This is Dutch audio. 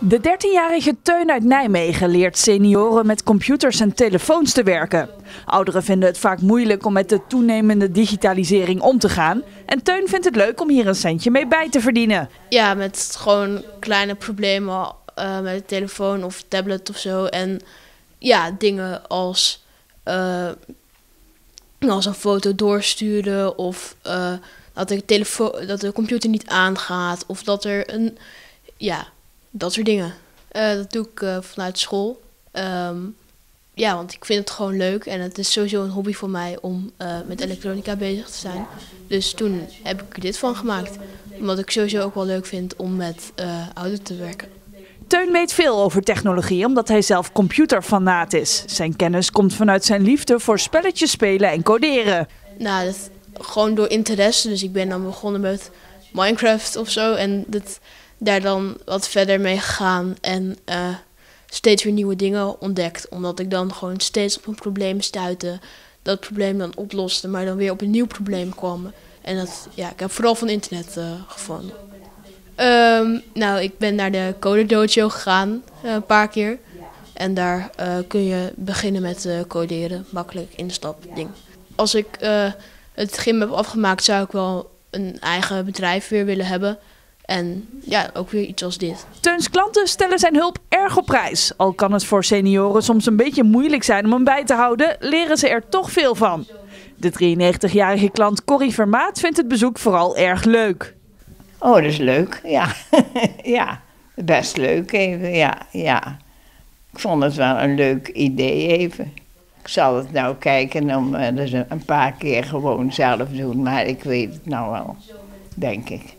De 13-jarige Teun uit Nijmegen leert senioren met computers en telefoons te werken. Ouderen vinden het vaak moeilijk om met de toenemende digitalisering om te gaan. En Teun vindt het leuk om hier een centje mee bij te verdienen. Ja, met gewoon kleine problemen met de telefoon of tablet of zo. En ja, dingen als een foto doorsturen of dat de computer niet aangaat of dat er een... ja. Dat soort dingen. Dat doe ik vanuit school. Ja, want ik vind het gewoon leuk. En het is sowieso een hobby voor mij om met elektronica bezig te zijn. Dus toen heb ik er dit van gemaakt. Omdat ik sowieso ook wel leuk vind om met ouderen te werken. Teun weet veel over technologie omdat hij zelf computerfanaat is. Zijn kennis komt vanuit zijn liefde voor spelletjes spelen en coderen. Nou, dat, gewoon door interesse. Dus ik ben dan begonnen met Minecraft of zo. En dat... daar dan wat verder mee gegaan en steeds weer nieuwe dingen ontdekt. Omdat ik dan gewoon steeds op een probleem stuitte, dat probleem dan oploste, maar dan weer op een nieuw probleem kwam. En dat, ja, ik heb vooral van internet gevonden. Nou, ik ben naar de Coder Dojo gegaan een paar keer. En daar kun je beginnen met coderen, makkelijk instapding. Als ik het gym heb afgemaakt, zou ik wel een eigen bedrijf weer willen hebben. En ja, ook weer iets als dit. Teuns klanten stellen zijn hulp erg op prijs. Al kan het voor senioren soms een beetje moeilijk zijn om hem bij te houden, leren ze er toch veel van. De 93-jarige klant Corrie Vermaat vindt het bezoek vooral erg leuk. Oh, dat is leuk. Ja, ja, best leuk even. Ja, ja. Ik vond het wel een leuk idee even. Ik zal het nou kijken om dus een paar keer gewoon zelf doen, maar ik weet het nou wel, denk ik.